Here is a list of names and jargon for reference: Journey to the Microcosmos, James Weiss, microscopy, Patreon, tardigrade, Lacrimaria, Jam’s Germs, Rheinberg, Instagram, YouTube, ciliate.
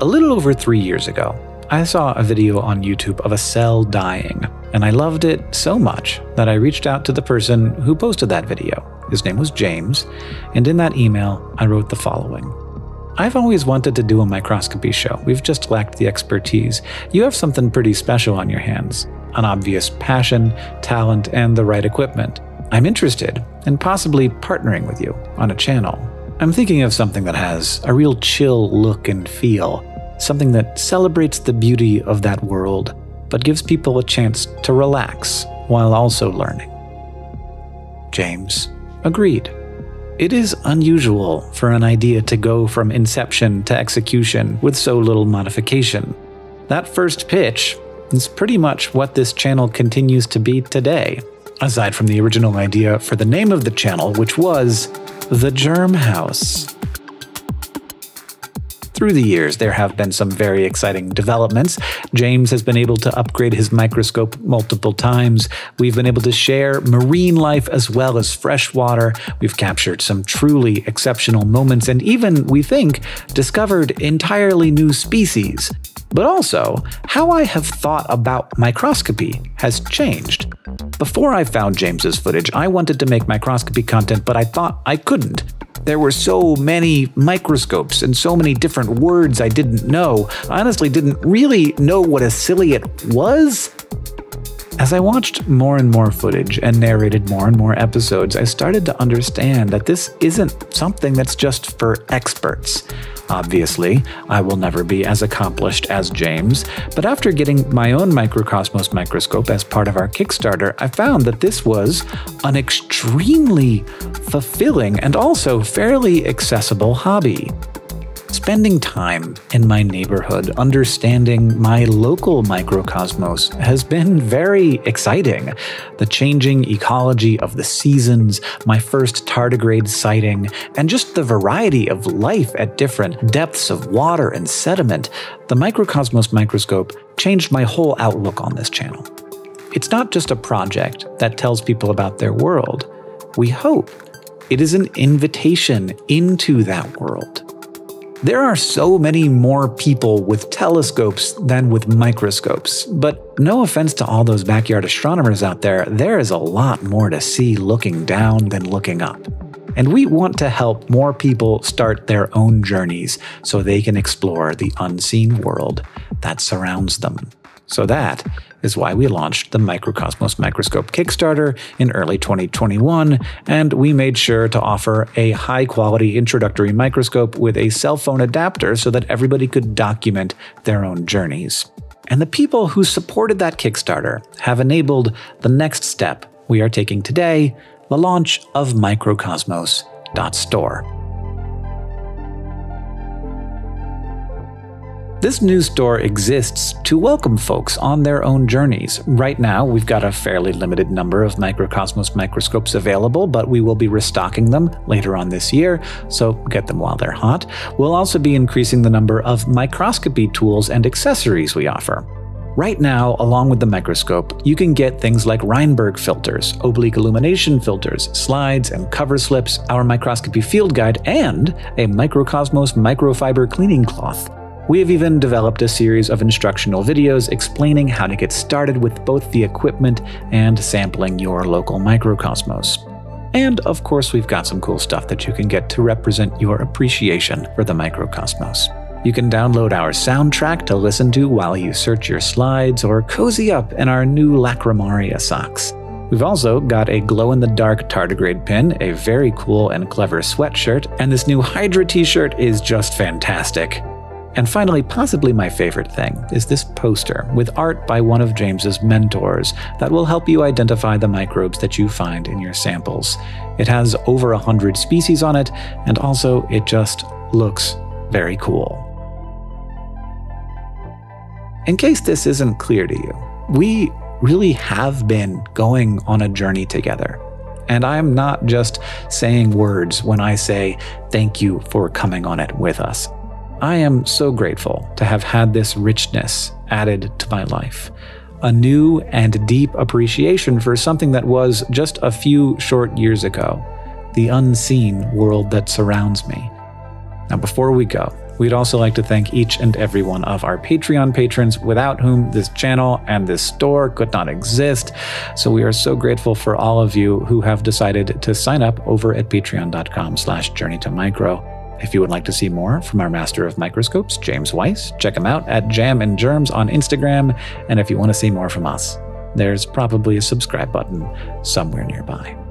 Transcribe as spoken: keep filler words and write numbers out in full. A little over three years ago, I saw a video on YouTube of a cell dying, and I loved it so much that I reached out to the person who posted that video. His name was James, and in that email, I wrote the following. I've always wanted to do a microscopy show. We've just lacked the expertise. You have something pretty special on your hands, an obvious passion, talent, and the right equipment. I'm interested in possibly partnering with you on a channel. I'm thinking of something that has a real chill look and feel, something that celebrates the beauty of that world, but gives people a chance to relax while also learning. James agreed. It is unusual for an idea to go from inception to execution with so little modification. That first pitch is pretty much what this channel continues to be today, aside from the original idea for the name of the channel, which was The Germ House. Through the years, there have been some very exciting developments. James has been able to upgrade his microscope multiple times. We've been able to share marine life as well as freshwater. We've captured some truly exceptional moments and even, we think, discovered entirely new species. But also, how I have thought about microscopy has changed. Before I found James's footage, I wanted to make microscopy content, but I thought I couldn't. There were so many microscopes and so many different words I didn't know. I honestly didn't really know what a ciliate was. As I watched more and more footage and narrated more and more episodes, I started to understand that this isn't something that's just for experts. Obviously, I will never be as accomplished as James, but after getting my own Microcosmos microscope as part of our Kickstarter, I found that this was an extremely fulfilling and also fairly accessible hobby. Spending time in my neighborhood, understanding my local microcosmos has been very exciting. The changing ecology of the seasons, my first tardigrade sighting, and just the variety of life at different depths of water and sediment, the Microcosmos microscope changed my whole outlook on this channel. It's not just a project that tells people about their world. We hope it is an invitation into that world. There are so many more people with telescopes than with microscopes, but no offense to all those backyard astronomers out there, there is a lot more to see looking down than looking up. And we want to help more people start their own journeys so they can explore the unseen world that surrounds them. So that is why we launched the Microcosmos Microscope Kickstarter in early twenty twenty-one, and we made sure to offer a high-quality introductory microscope with a cell phone adapter so that everybody could document their own journeys. And the people who supported that Kickstarter have enabled the next step we are taking today, the launch of microcosmos dot store. This new store exists to welcome folks on their own journeys. Right now, we've got a fairly limited number of Microcosmos microscopes available, but we will be restocking them later on this year, so get them while they're hot. We'll also be increasing the number of microscopy tools and accessories we offer. Right now, along with the microscope, you can get things like Rheinberg filters, oblique illumination filters, slides and cover slips, our microscopy field guide, and a Microcosmos microfiber cleaning cloth. We have even developed a series of instructional videos explaining how to get started with both the equipment and sampling your local microcosmos. And of course, we've got some cool stuff that you can get to represent your appreciation for the microcosmos. You can download our soundtrack to listen to while you search your slides or cozy up in our new Lacrimaria socks. We've also got a glow-in-the-dark tardigrade pin, a very cool and clever sweatshirt, and this new Hydra t-shirt is just fantastic. And finally, possibly my favorite thing is this poster with art by one of James's mentors that will help you identify the microbes that you find in your samples. It has over a hundred species on it, and also it just looks very cool. In case this isn't clear to you, we really have been going on a journey together. And I'm not just saying words when I say thank you for coming on it with us. I am so grateful to have had this richness added to my life, a new and deep appreciation for something that was just a few short years ago, the unseen world that surrounds me. Now, before we go, We'd also like to thank each and every one of our Patreon patrons, without whom this channel and this store could not exist. So we are so grateful for all of you who have decided to sign up over at patreon dot com slash journey to micro. If you would like to see more from our master of microscopes, James Weiss, check him out at Jam and Germs on Instagram. And if you want to see more from us, there's probably a subscribe button somewhere nearby.